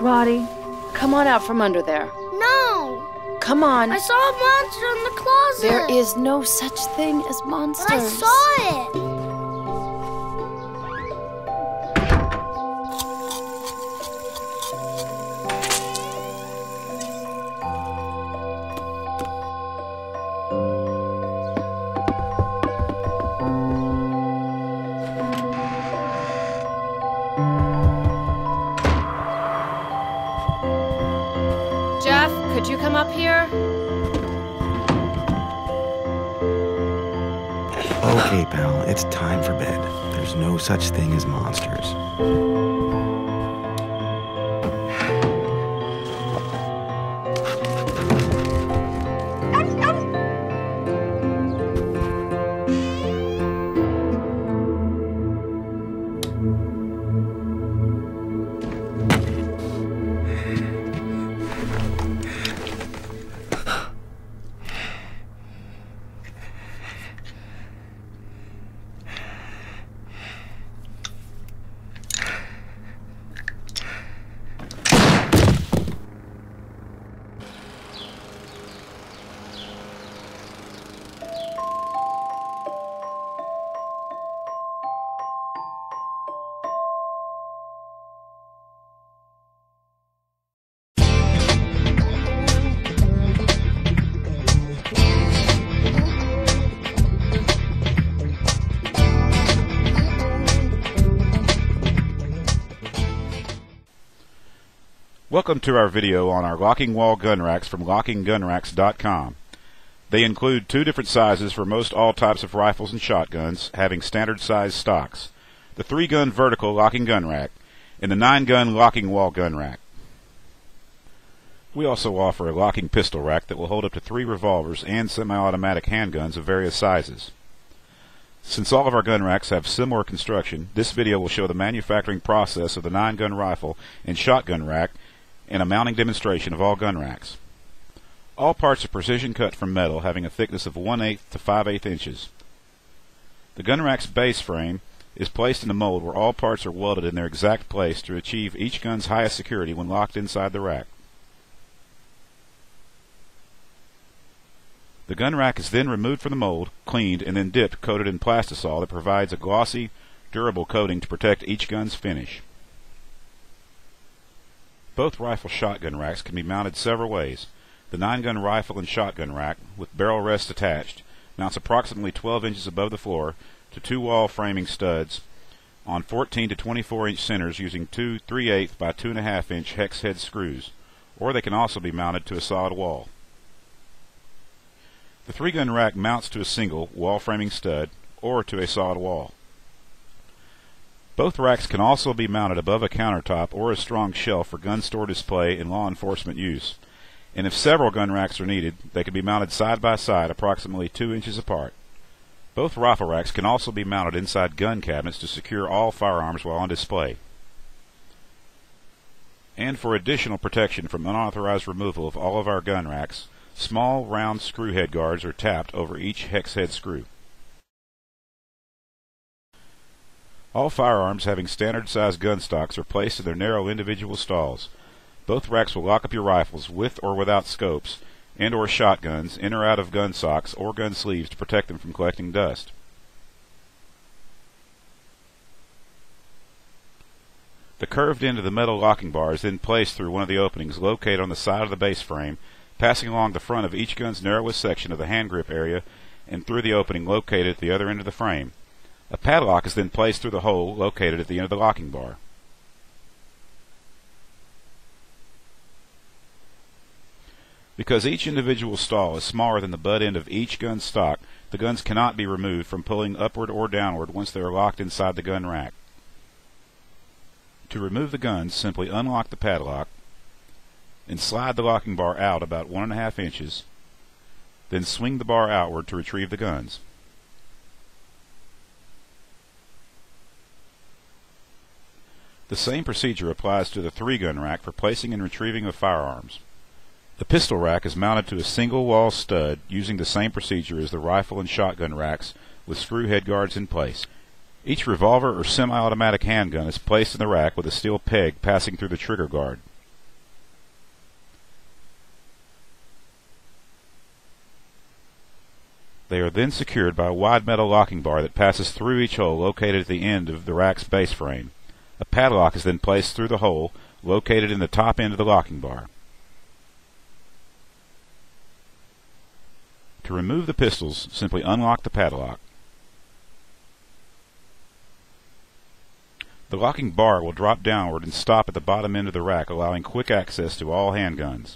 Roddy, come on out from under there. No! Come on. I saw a monster in the closet. There is no such thing as monsters. But I saw it. Up here? Okay, pal, it's time for bed. There's no such thing as monsters. Welcome to our video on our locking wall gun racks from LockingGunRacks.com. They include two different sizes for most all types of rifles and shotguns, having standard size stocks: the 3-gun vertical locking gun rack and the 9-gun locking wall gun rack. We also offer a locking pistol rack that will hold up to 3 revolvers and semi-automatic handguns of various sizes. Since all of our gun racks have similar construction, this video will show the manufacturing process of the 9-gun rifle and shotgun rack and a mounting demonstration of all gun racks. All parts are precision cut from metal, having a thickness of 1/8 to 5/8 inches. The gun rack's base frame is placed in a mold where all parts are welded in their exact place to achieve each gun's highest security when locked inside the rack. The gun rack is then removed from the mold, cleaned, and then dipped, coated in plastisol that provides a glossy, durable coating to protect each gun's finish. Both rifle shotgun racks can be mounted several ways. The 9-gun rifle and shotgun rack, with barrel rests attached, mounts approximately 12 inches above the floor to 2 wall framing studs on 14 to 24 inch centers using 2 3/8 by 2.5 inch hex head screws, or they can also be mounted to a solid wall. The 3-gun rack mounts to a single wall framing stud or to a solid wall. Both racks can also be mounted above a countertop or a strong shelf for gun store display and law enforcement use. And if several gun racks are needed, they can be mounted side by side approximately 2 inches apart. Both rifle racks can also be mounted inside gun cabinets to secure all firearms while on display. And for additional protection from unauthorized removal of all of our gun racks, small round screw head guards are tapped over each hex head screw. All firearms having standard-sized gun stocks are placed in their narrow individual stalls. Both racks will lock up your rifles with or without scopes and or shotguns in or out of gun socks or gun sleeves to protect them from collecting dust. The curved end of the metal locking bar is then placed through one of the openings located on the side of the base frame, passing along the front of each gun's narrowest section of the hand grip area and through the opening located at the other end of the frame. A padlock is then placed through the hole located at the end of the locking bar. Because each individual stall is smaller than the butt end of each gun stock, the guns cannot be removed from pulling upward or downward once they are locked inside the gun rack. To remove the guns, simply unlock the padlock and slide the locking bar out about 1.5 inches, then swing the bar outward to retrieve the guns. The same procedure applies to the 3-gun rack for placing and retrieving of firearms. The pistol rack is mounted to a single wall stud using the same procedure as the rifle and shotgun racks with screw head guards in place. Each revolver or semi-automatic handgun is placed in the rack with a steel peg passing through the trigger guard. They are then secured by a wide metal locking bar that passes through each hole located at the end of the rack's base frame. A padlock is then placed through the hole located in the top end of the locking bar. To remove the pistols, simply unlock the padlock. The locking bar will drop downward and stop at the bottom end of the rack, allowing quick access to all handguns.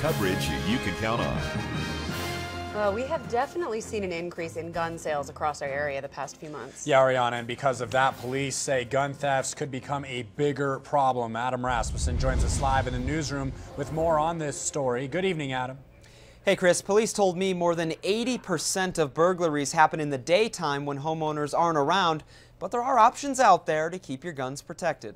Coverage you can count on. Well, we have definitely seen an increase in gun sales across our area the past few months. Yeah, Ariana, and because of that, police say gun thefts could become a bigger problem. Adam Rasmussen joins us live in the newsroom with more on this story. Good evening, Adam. Hey, Chris. Police told me more than 80% of burglaries happen in the daytime when homeowners aren't around, but there are options out there to keep your guns protected.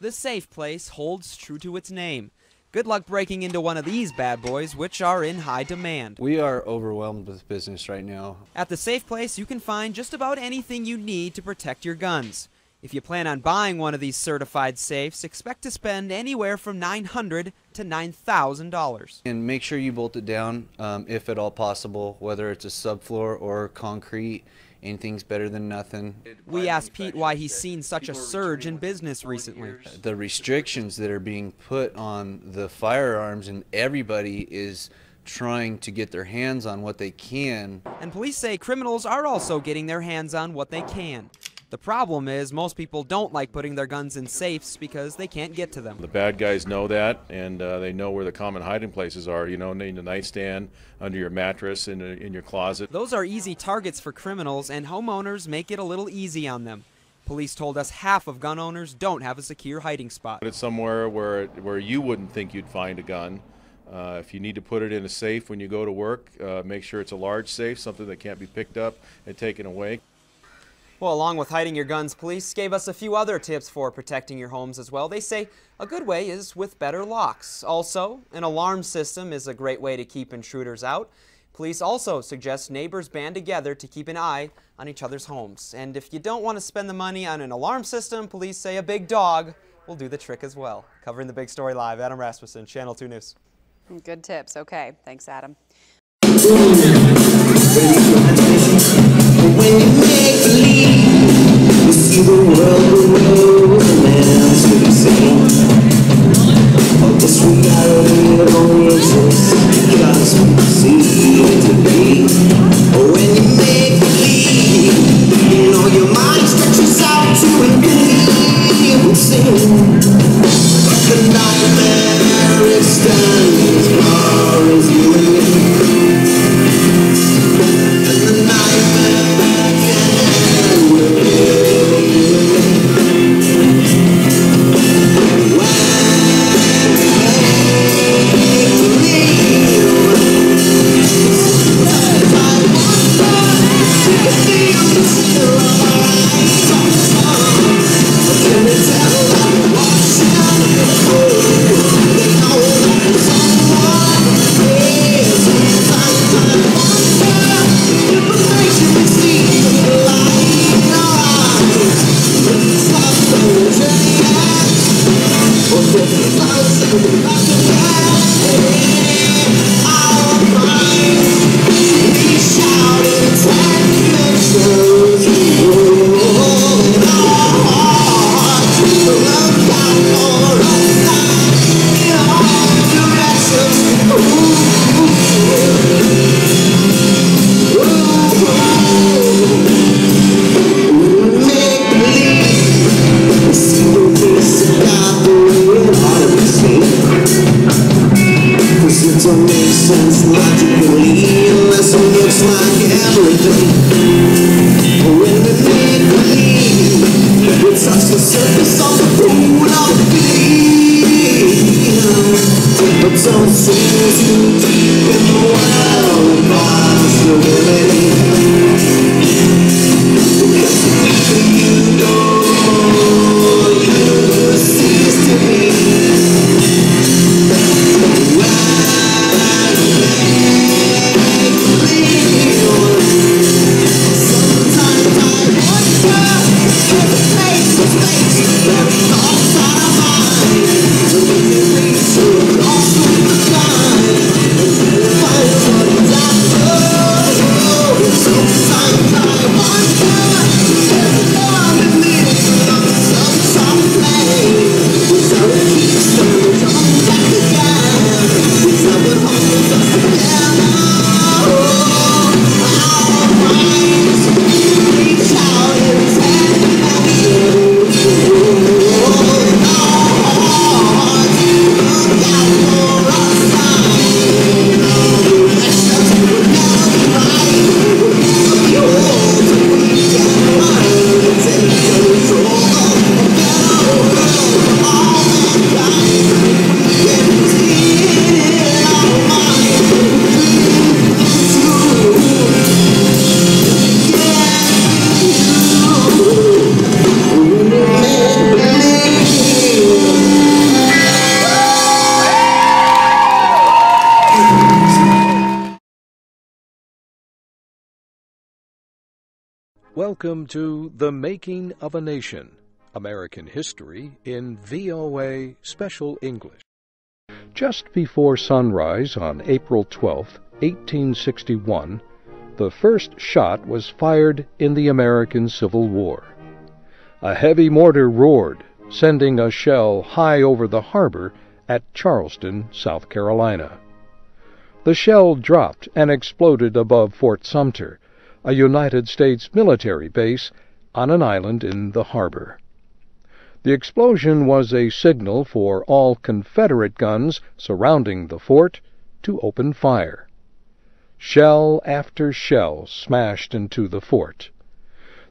The safe place holds true to its name. Good luck breaking into one of these bad boys, which are in high demand. We are overwhelmed with business right now. At the safe place, you can find just about anything you need to protect your guns. If you plan on buying one of these certified safes, expect to spend anywhere from $900 to $9,000. And make sure you bolt it down, if at all possible, whether it's a subfloor or concrete. Anything's better than nothing. We asked Pete why he's seen such a surge in business recently. The restrictions that are being put on the firearms, and everybody is trying to get their hands on what they can. And police say criminals are also getting their hands on what they can. The problem is most people don't like putting their guns in safes because they can't get to them. The bad guys know that, and they know where the common hiding places are, you know, in the nightstand, under your mattress, in your closet. Those are easy targets for criminals, and homeowners make it a little easy on them. Police told us half of gun owners don't have a secure hiding spot. But it's somewhere where you wouldn't think you'd find a gun. If you need to put it in a safe when you go to work, make sure it's a large safe, something that can't be picked up and taken away. Well, along with hiding your guns, police gave us a few other tips for protecting your homes as well. They say a good way is with better locks. Also, an alarm system is a great way to keep intruders out. Police also suggest neighbors band together to keep an eye on each other's homes. And if you don't want to spend the money on an alarm system, police say a big dog will do the trick as well. Covering the big story live, Adam Rasmussen, Channel 2 News. Good tips. Okay. Thanks, Adam. Don't see us deep in the wild possibility. Welcome to The Making of a Nation, American History in VOA Special English. Just before sunrise on April 12, 1861, the first shot was fired in the American Civil War. A heavy mortar roared, sending a shell high over the harbor at Charleston, South Carolina. The shell dropped and exploded above Fort Sumter, a United States military base on an island in the harbor. The explosion was a signal for all Confederate guns surrounding the fort to open fire. Shell after shell smashed into the fort.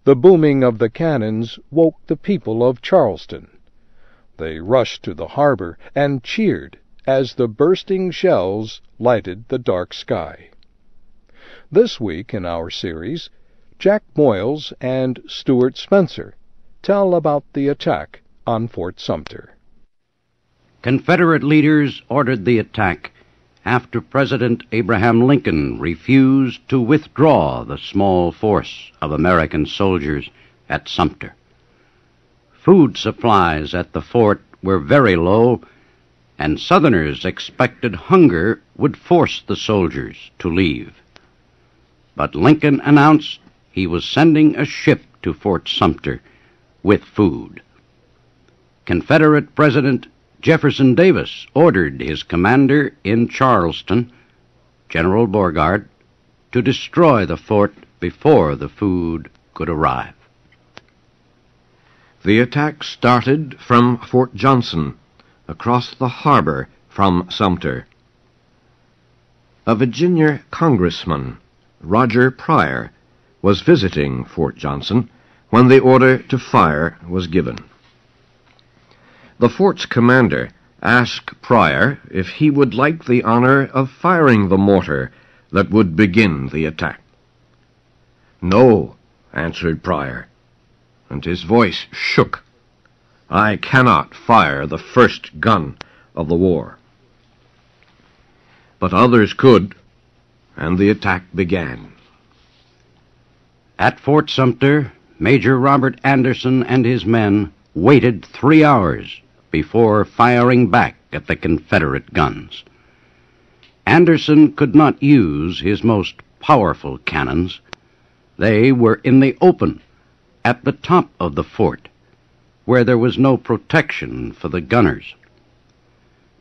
The booming of the cannons woke the people of Charleston. They rushed to the harbor and cheered as the bursting shells lighted the dark sky. This week in our series, Jack Moyles and Stuart Spencer tell about the attack on Fort Sumter. Confederate leaders ordered the attack after President Abraham Lincoln refused to withdraw the small force of American soldiers at Sumter. Food supplies at the fort were very low, and Southerners expected hunger would force the soldiers to leave. But Lincoln announced he was sending a ship to Fort Sumter with food. Confederate President Jefferson Davis ordered his commander in Charleston, General Beauregard, to destroy the fort before the food could arrive. The attack started from Fort Johnson, across the harbor from Sumter. A Virginia congressman, Roger Pryor, was visiting Fort Johnson when the order to fire was given. The fort's commander asked Pryor if he would like the honor of firing the mortar that would begin the attack. "No," answered Pryor, and his voice shook. "I cannot fire the first gun of the war." But others could, and the attack began. At Fort Sumter, Major Robert Anderson and his men waited 3 hours before firing back at the Confederate guns. Anderson could not use his most powerful cannons. They were in the open, at the top of the fort, where there was no protection for the gunners.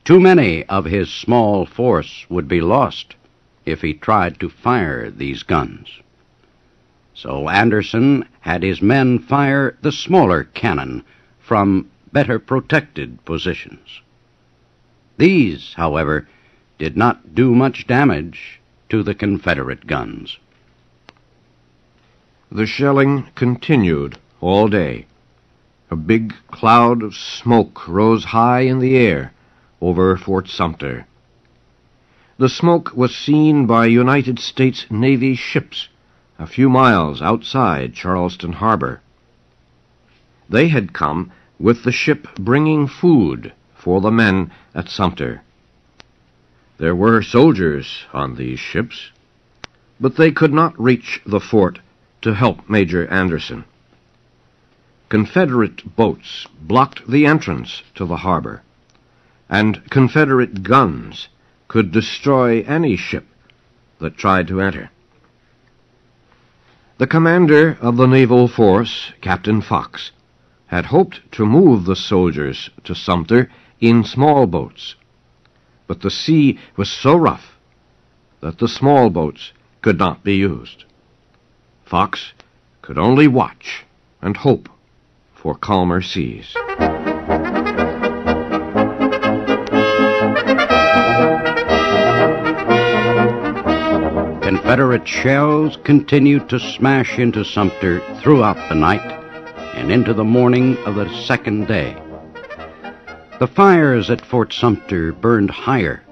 Too many of his small force would be lost if he tried to fire these guns. So Anderson had his men fire the smaller cannon from better protected positions. These, however, did not do much damage to the Confederate guns. The shelling continued all day. A big cloud of smoke rose high in the air over Fort Sumter. The smoke was seen by United States Navy ships a few miles outside Charleston Harbor. They had come with the ship bringing food for the men at Sumter. There were soldiers on these ships, but they could not reach the fort to help Major Anderson. Confederate boats blocked the entrance to the harbor, and Confederate guns could destroy any ship that tried to enter. The commander of the naval force, Captain Fox, had hoped to move the soldiers to Sumter in small boats, but the sea was so rough that the small boats could not be used. Fox could only watch and hope for calmer seas. Confederate shells continued to smash into Sumter throughout the night and into the morning of the second day. The fires at Fort Sumter burned higher,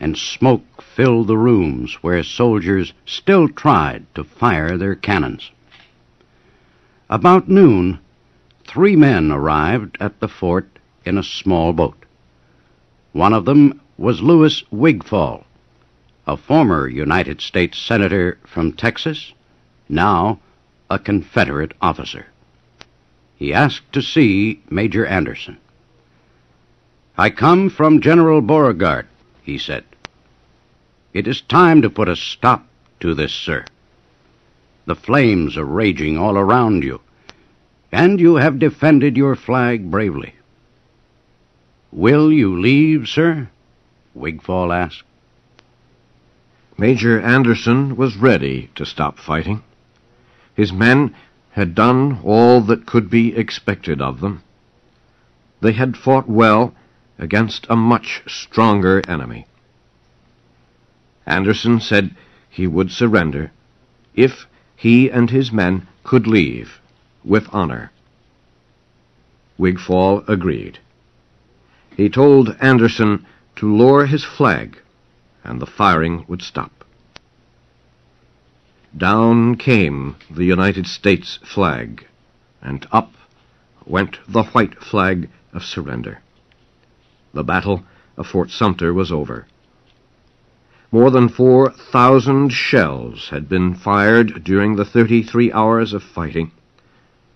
and smoke filled the rooms where soldiers still tried to fire their cannons. About noon, 3 men arrived at the fort in a small boat. One of them was Lewis Wigfall, a former United States Senator from Texas, now a Confederate officer. He asked to see Major Anderson. "I come from General Beauregard," he said. "It is time to put a stop to this, sir. The flames are raging all around you, and you have defended your flag bravely." "Will you leave, sir?" Wigfall asked. Major Anderson was ready to stop fighting. His men had done all that could be expected of them. They had fought well against a much stronger enemy. Anderson said he would surrender if he and his men could leave with honor. Wigfall agreed. He told Anderson to lower his flag, and the firing would stop. Down came the United States flag, and up went the white flag of surrender. The battle of Fort Sumter was over. More than 4,000 shells had been fired during the 33 hours of fighting,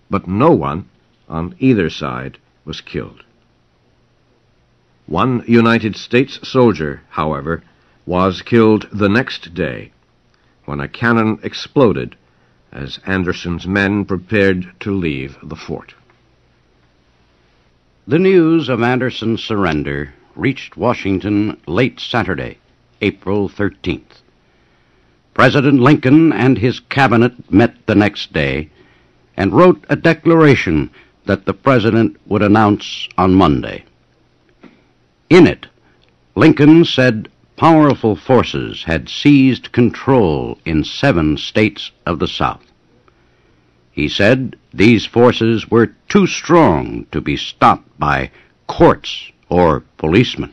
but no one on either side was killed. One United States soldier, however, was killed the next day when a cannon exploded as Anderson's men prepared to leave the fort. The news of Anderson's surrender reached Washington late Saturday, April 13th. President Lincoln and his cabinet met the next day and wrote a declaration that the president would announce on Monday. In it, Lincoln said powerful forces had seized control in 7 states of the South. He said these forces were too strong to be stopped by courts or policemen.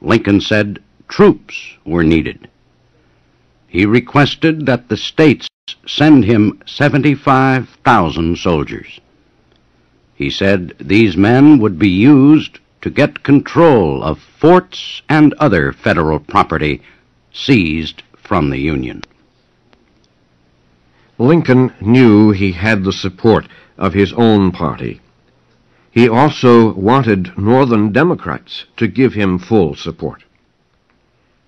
Lincoln said troops were needed. He requested that the states send him 75,000 soldiers. He said these men would be used to get control of forts and other federal property seized from the Union. Lincoln knew he had the support of his own party. He also wanted Northern Democrats to give him full support.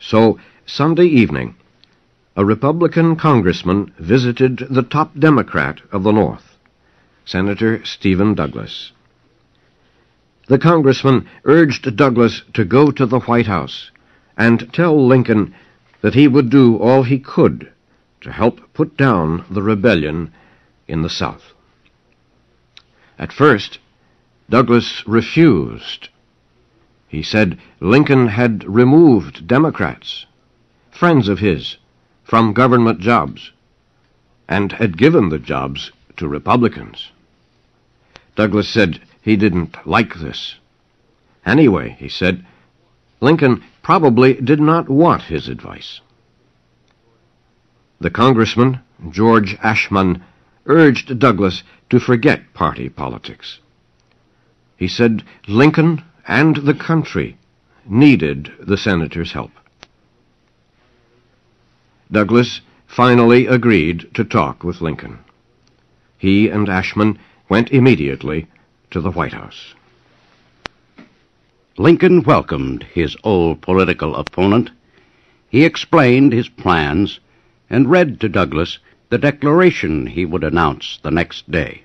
So, Sunday evening, a Republican congressman visited the top Democrat of the North, Senator Stephen Douglas. The congressman urged Douglas to go to the White House and tell Lincoln that he would do all he could to help put down the rebellion in the South. At first, Douglas refused. He said Lincoln had removed Democrats, friends of his, from government jobs, and had given the jobs to Republicans. Douglas said he didn't like this. Anyway, he said, Lincoln probably did not want his advice. The congressman, George Ashmun, urged Douglas to forget party politics. He said Lincoln and the country needed the senator's help. Douglas finally agreed to talk with Lincoln. He and Ashmun went immediately to the White House. Lincoln welcomed his old political opponent. He explained his plans and read to Douglas the declaration he would announce the next day.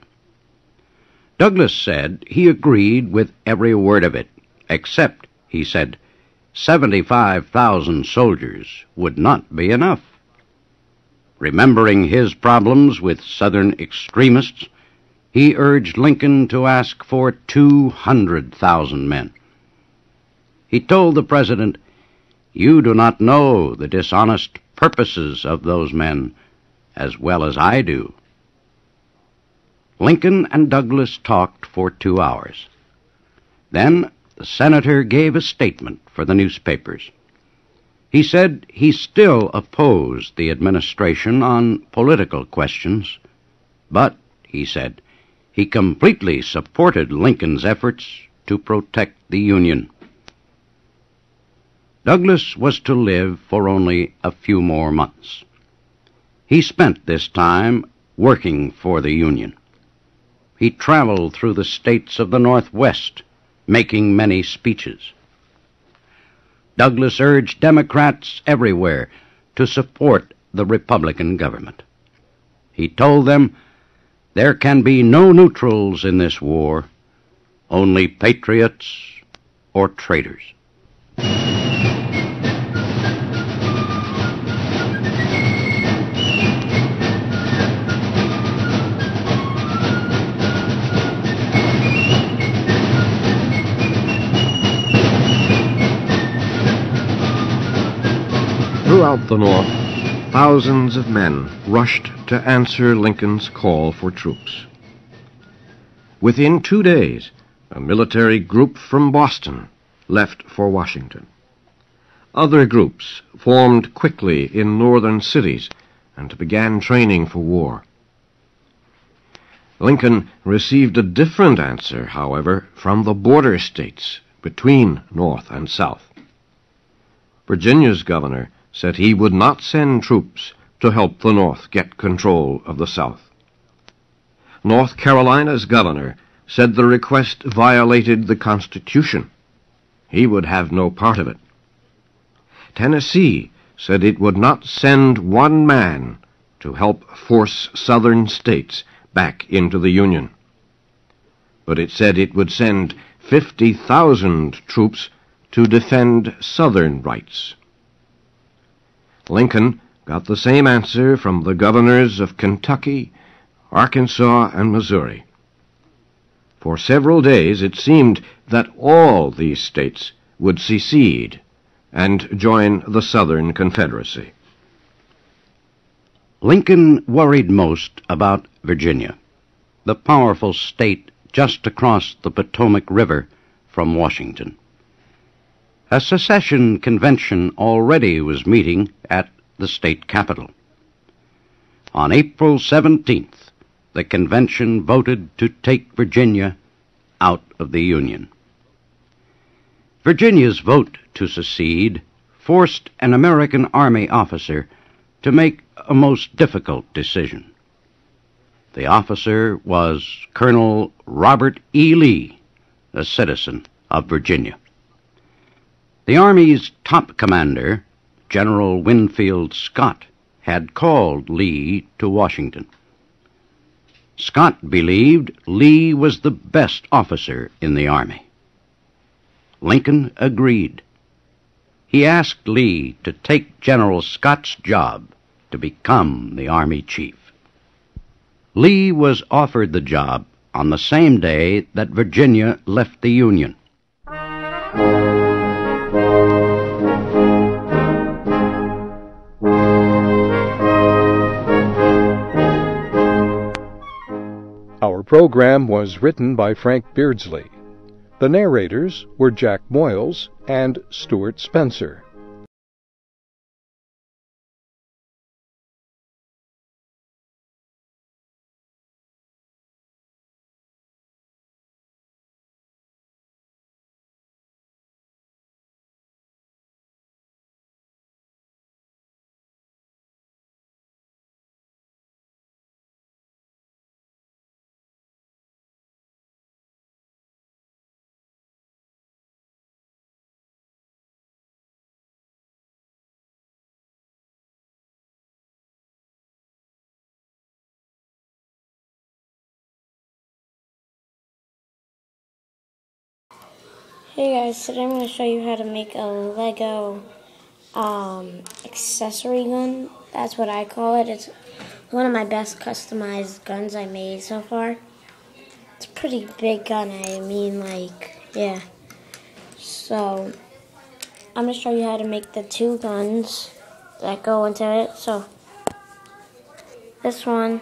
Douglas said he agreed with every word of it, except, he said, 75,000 soldiers would not be enough. Remembering his problems with Southern extremists, he urged Lincoln to ask for 200,000 men. He told the president, "You do not know the dishonest purposes of those men as well as I do." Lincoln and Douglas talked for 2 hours. Then the senator gave a statement for the newspapers. He said he still opposed the administration on political questions, but, he said, he completely supported Lincoln's efforts to protect the Union. Douglas was to live for only a few more months. He spent this time working for the Union. He traveled through the states of the Northwest, making many speeches. Douglas urged Democrats everywhere to support the Republican government. He told them, "There can be no neutrals in this war, only patriots or traitors." Throughout the North, thousands of men rushed to answer Lincoln's call for troops. Within 2 days, a military group from Boston left for Washington. Other groups formed quickly in northern cities and began training for war. Lincoln received a different answer, however, from the border states between North and South. Virginia's governor said he would not send troops to help the North get control of the South. North Carolina's governor said the request violated the Constitution. He would have no part of it. Tennessee said it would not send one man to help force Southern states back into the Union. But it said it would send 50,000 troops to defend Southern rights. Lincoln got the same answer from the governors of Kentucky, Arkansas, and Missouri. For several days it seemed that all these states would secede and join the Southern Confederacy. Lincoln worried most about Virginia, the powerful state just across the Potomac River from Washington. A secession convention already was meeting at the state capitol. On April 17th, the convention voted to take Virginia out of the Union. Virginia's vote to secede forced an American Army officer to make a most difficult decision. The officer was Colonel Robert E. Lee, a citizen of Virginia. The Army's top commander, General Winfield Scott, had called Lee to Washington. Scott believed Lee was the best officer in the Army. Lincoln agreed. He asked Lee to take General Scott's job to become the Army chief. Lee was offered the job on the same day that Virginia left the Union. Our program was written by Frank Beardsley. The narrators were Jack Moyles and Stuart Spencer. Hey guys, today I'm going to show you how to make a Lego accessory gun. That's what I call it. It's one of my best customized guns I made so far. It's a pretty big gun, I mean, like, yeah. So, I'm going to show you how to make the two guns that go into it. So, this one,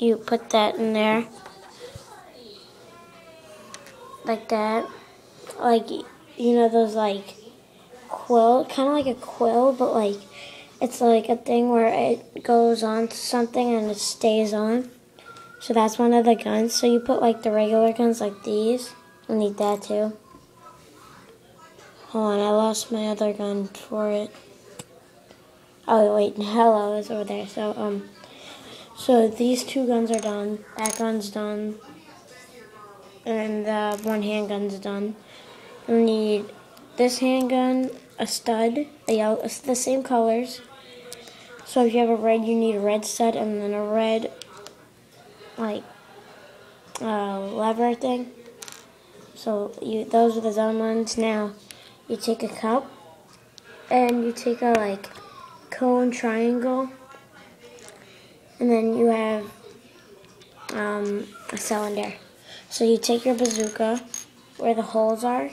you put that in there. Like that, like, you know, those like quill, kind of like a quill, but like it's like a thing where it goes on to something and it stays on. So that's one of the guns. So you put like the regular guns like these. I need that too. Hold on, I lost my other gun for it. Oh wait, hello is over there. So these two guns are done. That gun's done, and the one handgun's done. You'll need this handgun, a stud, a yellow, it's the same colors. So if you have a red, you need a red stud and then a red, like, lever thing. So those are the done ones. Now you take a cup and you take a like cone triangle, and then you have a cylinder. So you take your bazooka where the holes are.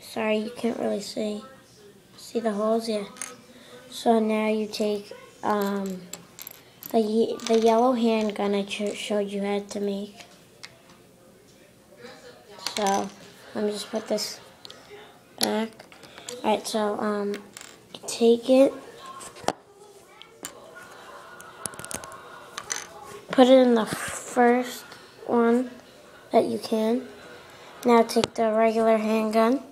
Sorry, you can't really see the holes, yeah. So now you take the yellow handgun I showed you how to make. So let me just put this back. All right, so take it, put it in the first one that you can. Now take the regular handgun.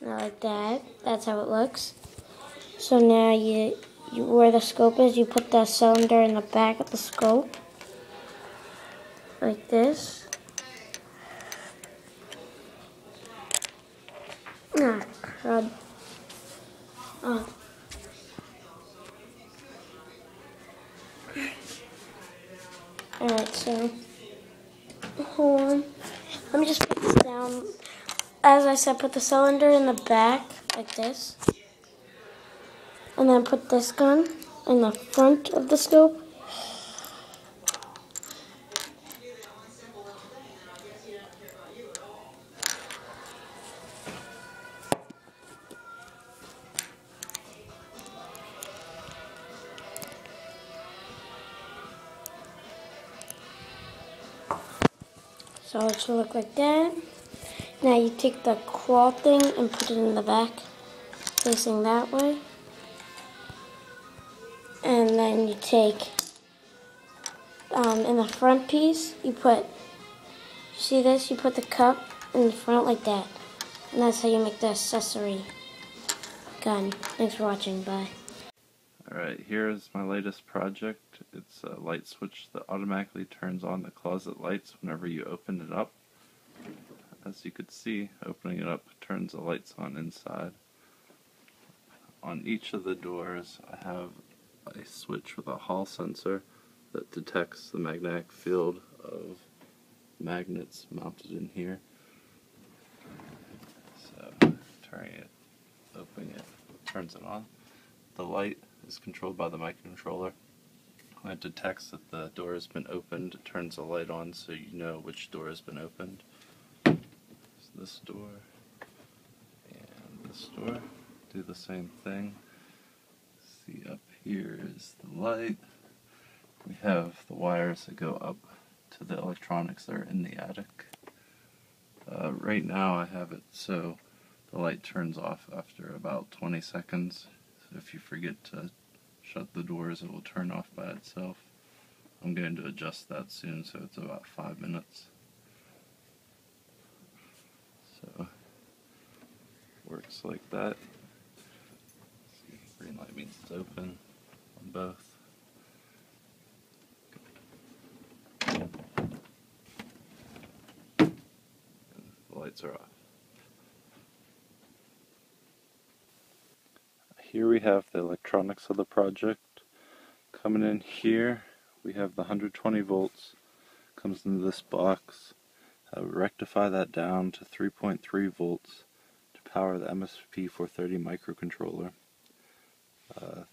Now like that. That's how it looks. So now you where the scope is, you put the cylinder in the back of the scope. Like this. Ah, crud. Oh. Alright, so hold on. Let me just put this down. As I said, put the cylinder in the back, like this. And then put this gun in the front of the scope. So it should look like that. Now you take the claw thing and put it in the back, facing that way. And then you take, in the front piece, you put the cup in the front like that. And that's how you make the accessory gun. Thanks for watching, bye. Alright, here is my latest project. It's a light switch that automatically turns on the closet lights whenever you open it up. As you could see, opening it up turns the lights on inside. On each of the doors I have a switch with a Hall sensor that detects the magnetic field of magnets mounted in here. So turning it, opening it, turns it on. The light is controlled by the microcontroller. When it detects that the door has been opened, it turns the light on so you know which door has been opened. So this door and this door do the same thing. See, up here is the light. We have the wires that go up to the electronics that are in the attic. Right now I have it so the light turns off after about 20 seconds. If you forget to shut the doors, it will turn off by itself. I'm going to adjust that soon, so it's about 5 minutes. So, works like that. See, green light means it's open on both. And the lights are off. Here we have the electronics of the project. Coming in here, we have the 120 volts. Comes into this box. I would rectify that down to 3.3 volts to power the MSP430 microcontroller.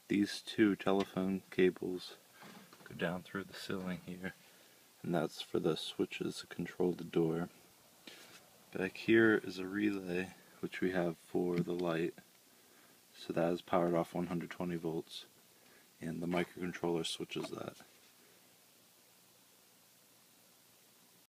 These two telephone cables go down through the ceiling here, and that's for the switches to control the door. Back here is a relay, which we have for the light. So that is powered off 120 volts, and the microcontroller switches that.